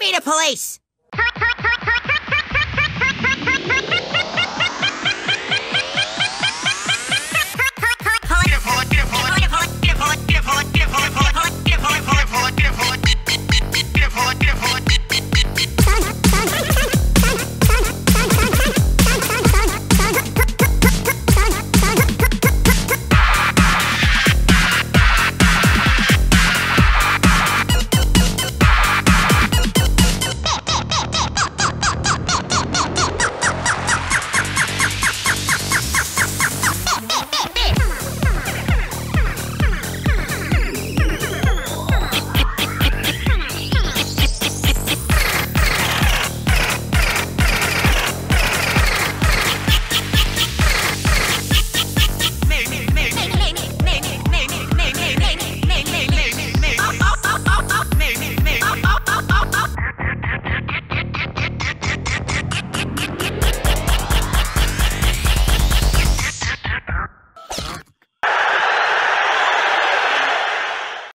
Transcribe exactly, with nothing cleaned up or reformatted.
Get me to police!